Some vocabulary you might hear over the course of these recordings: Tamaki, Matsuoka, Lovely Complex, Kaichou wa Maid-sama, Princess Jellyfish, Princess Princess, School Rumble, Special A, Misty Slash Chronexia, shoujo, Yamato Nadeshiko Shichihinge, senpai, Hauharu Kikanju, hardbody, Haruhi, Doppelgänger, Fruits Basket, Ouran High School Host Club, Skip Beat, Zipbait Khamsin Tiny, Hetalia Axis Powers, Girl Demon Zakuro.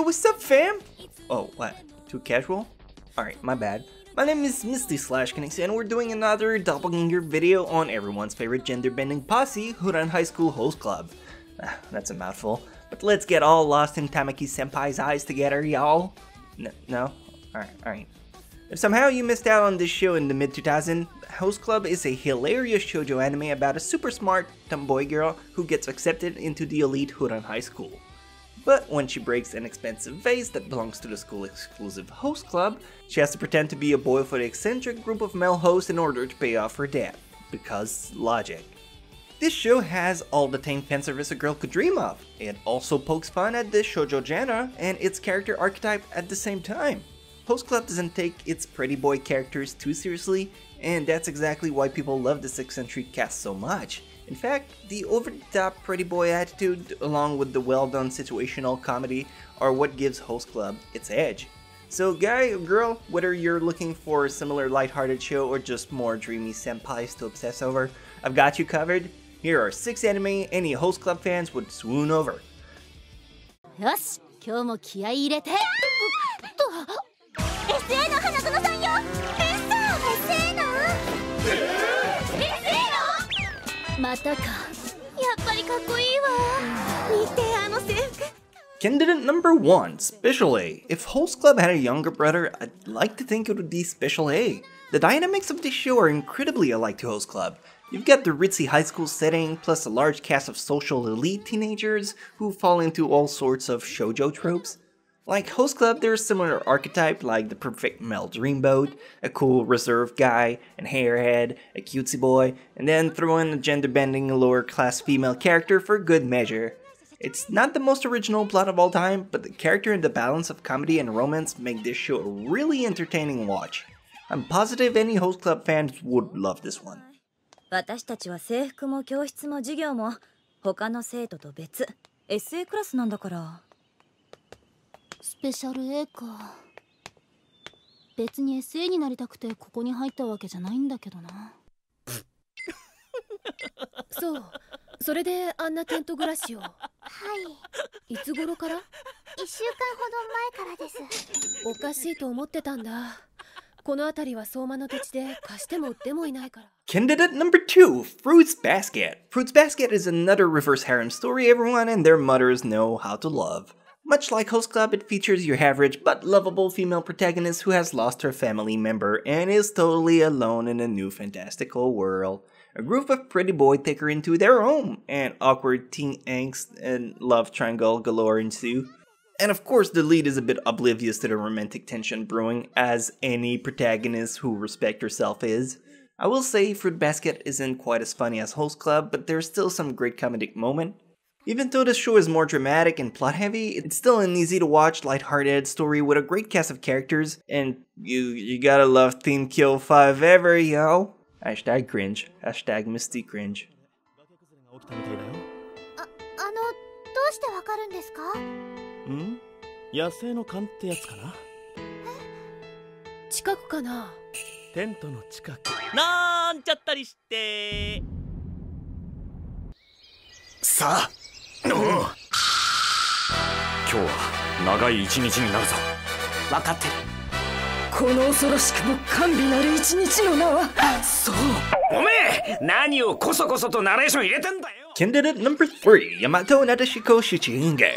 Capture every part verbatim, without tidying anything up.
Yo, what's up, fam? Oh, what? Too casual? Alright, my bad. My name is Misty Slash Chronexia, and we're doing another doppelganger video on everyone's favorite gender-bending posse, Ouran High School Host Club. Ah, that's a mouthful. But let's get all lost in Tamaki-senpai's eyes together, y'all. No? no? Alright, alright. If somehow you missed out on this show in the mid two thousands, Host Club is a hilarious shoujo anime about a super smart tomboy girl who gets accepted into the elite Ouran High School. But when she breaks an expensive vase that belongs to the school exclusive host club, she has to pretend to be a boy for the eccentric group of male hosts in order to pay off her debt. Because logic. This show has all the tame fanservice a girl could dream of. It also pokes fun at the shoujo genre and its character archetype at the same time. Host Club doesn't take its pretty boy characters too seriously, and that's exactly why people love this eccentric cast so much. In fact, the over-the-top pretty boy attitude, along with the well-done situational comedy, are what gives Host Club its edge. So guy or girl, whether you're looking for a similar lighthearted show or just more dreamy senpais to obsess over, I've got you covered. Here are six anime any Host Club fans would swoon over. Yosh, kyou mo kiai irete. Candidate number one, Special A. If Host Club had a younger brother, I'd like to think it would be Special A. The dynamics of this show are incredibly alike to Host Club. You've got the ritzy high school setting, plus a large cast of social elite teenagers who fall into all sorts of shoujo tropes. Like Host Club, there's similar archetype like the perfect male dreamboat, a cool reserved guy, an hairhead, a cutesy boy, and then throw in a gender-bending lower-class female character for good measure. It's not the most original plot of all time, but the character and the balance of comedy and romance make this show a really entertaining watch. I'm positive any Host Club fans would love this one. Special A か。別に S A になりたくてここに入ったわけじゃないんだけどな。そう。それであんなテント暮らしを。はい。いつ頃から？ いっしゅうかんほど前からです。おかしいと思ってたんだ。この辺りは相馬の土地で貸しても売ってもいないから。 Candidate number two, Fruits Basket. Fruits Basket is another reverse harem story everyone and their mothers know how to love. Much like Host Club, it features your average but lovable female protagonist who has lost her family member and is totally alone in a new fantastical world. A group of pretty boys take her into their home, and awkward teen angst and love triangle galore ensue. And of course, the lead is a bit oblivious to the romantic tension brewing, as any protagonist who respects herself is. I will say Fruit Basket isn't quite as funny as Host Club, but there's still some great comedic moment. Even though this show is more dramatic and plot-heavy, it's still an easy-to-watch, lighthearted story with a great cast of characters, and you you gotta love Team Kill five ever, yo! Hashtag cringe. Hashtag Misty cringe. Hmm? 野生の勘ってやつかな? 近くかな? テントの近く。なんちゃったりして。さあ。 今日は長い一日になるぞ。分かってる。この恐ろしくも甘美なる一日の名は。そう。おめえ、何をこそこそとナレーション入れてんだよ。Candidate number three, Yamato Nadeshiko Shichihinge.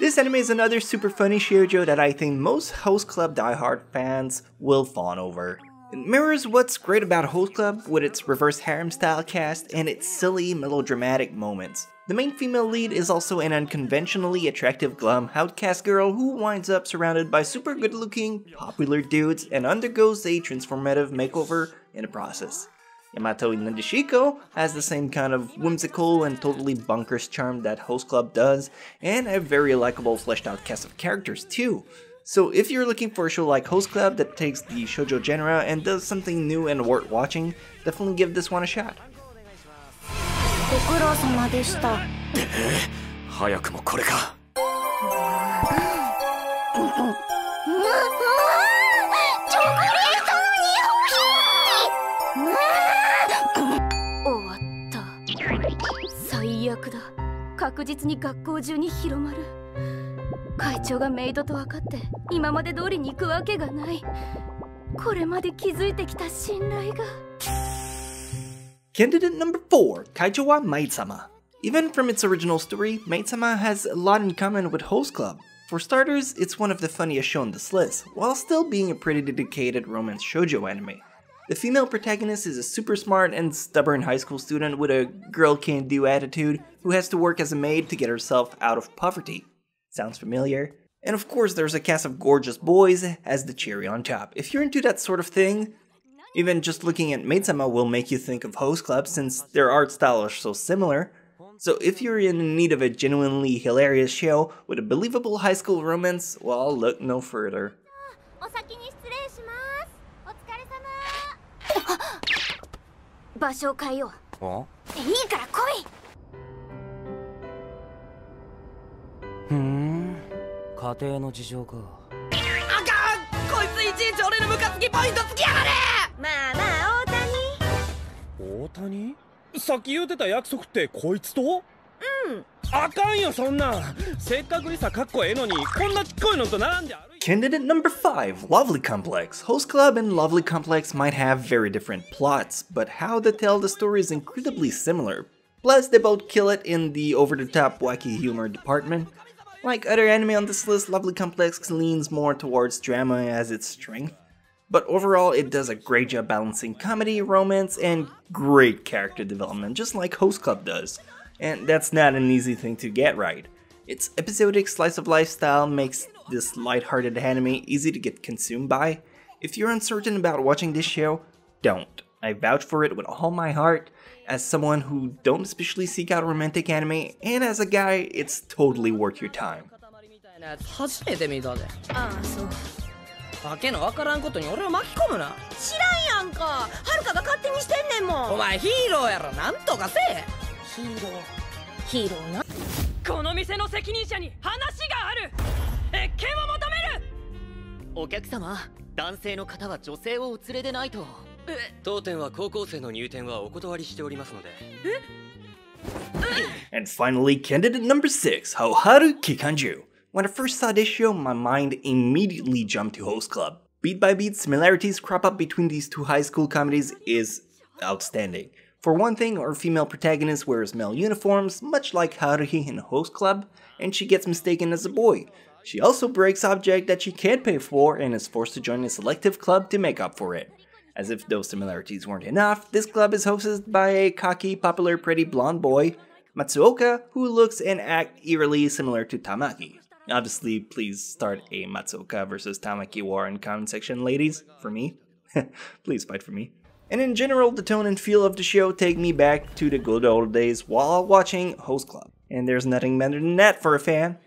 This anime is another super funny shoujo that I think most Host Club diehard fans will fawn over. It mirrors what's great about Host Club with its reverse harem style cast and its silly melodramatic moments. The main female lead is also an unconventionally attractive glum outcast girl who winds up surrounded by super good looking, popular dudes and undergoes a transformative makeover in the process. Yamato Nadeshiko has the same kind of whimsical and totally bonkers charm that Host Club does, and a very likable fleshed out cast of characters too. So if you're looking for a show like Host Club that takes the shoujo genre and does something new and worth watching, definitely give this one a shot. ご苦労様でした。早くもこれか。チョコレートの匂い。終わった。最悪だ。確実に学校中に広まる。会長がメイドと分かって今まで通りに行くわけがない。これまで築いてきた信頼が。Candidate number four, Kaichou wa Maid-sama. Even from its original story, Maid-sama has a lot in common with Host Club. For starters, it's one of the funniest shown on this list, while still being a pretty dedicated romance shoujo anime. The female protagonist is a super smart and stubborn high school student with a girl-can't-do attitude who has to work as a maid to get herself out of poverty. Sounds familiar? And of course there's a cast of gorgeous boys as the cherry on top. If you're into that sort of thing, even just looking at Maid-sama will make you think of Host Club since their art style is so similar. So if you're in need of a genuinely hilarious show with a believable high school romance, well, look no further. Huh? Hmm. Candidate number five, Lovely Complex. Host Club and Lovely Complex might have very different plots, but how they tell the story is incredibly similar. Plus, they both kill it in the over-the-top wacky humor department. Like other anime on this list, Lovely Complex leans more towards drama as its strength. But overall, it does a great job balancing comedy, romance, and great character development, just like Host Club does. And that's not an easy thing to get right. Its episodic slice of life style makes this lighthearted anime easy to get consumed by. If you're uncertain about watching this show, don't. I vouch for it with all my heart. As someone who don't especially seek out romantic anime, and as a guy, it's totally worth your time. And finally, candidate number six, Hauharu Kikanju. When I first saw this show, my mind immediately jumped to Host Club. Beat by beat, similarities crop up between these two high school comedies is outstanding. For one thing, our female protagonist wears male uniforms, much like Haruhi in Host Club, and she gets mistaken as a boy. She also breaks objects that she can't pay for and is forced to join a selective club to make up for it. As if those similarities weren't enough, this club is hosted by a cocky, popular, pretty blonde boy, Matsuoka, who looks and acts eerily similar to Tamaki. Obviously, please start a Matsuoka versus Tamaki war in comment section, ladies, for me. Please fight for me. And in general, the tone and feel of the show take me back to the good old days while watching Host Club. And there's nothing better than that for a fan.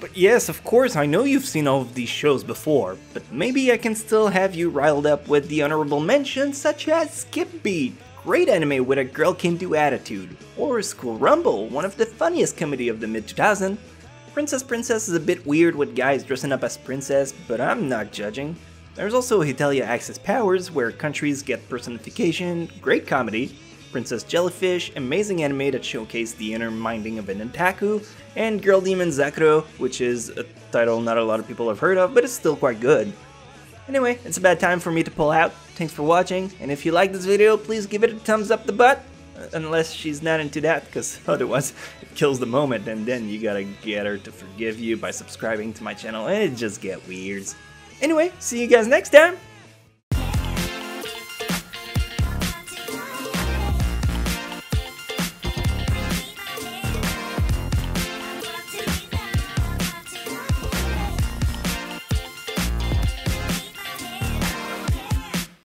But yes, of course, I know you've seen all of these shows before, but maybe I can still have you riled up with the honorable mentions such as Skip Beat, great anime with a girl-can-do attitude, or School Rumble, one of the funniest comedy of the mid two thousands. Princess Princess is a bit weird with guys dressing up as princess, but I'm not judging. There's also Hetalia Axis Powers, where countries get personification, great comedy. Princess Jellyfish, amazing anime that showcased the inner minding of an otaku. And Girl Demon Zakuro, which is a title not a lot of people have heard of, but it's still quite good. Anyway, it's about time for me to pull out. Thanks for watching, and if you like this video, please give it a thumbs up the butt. Unless she's not into that, because otherwise it kills the moment, and then you gotta get her to forgive you by subscribing to my channel, and it just get weird. Anyway, see you guys next time!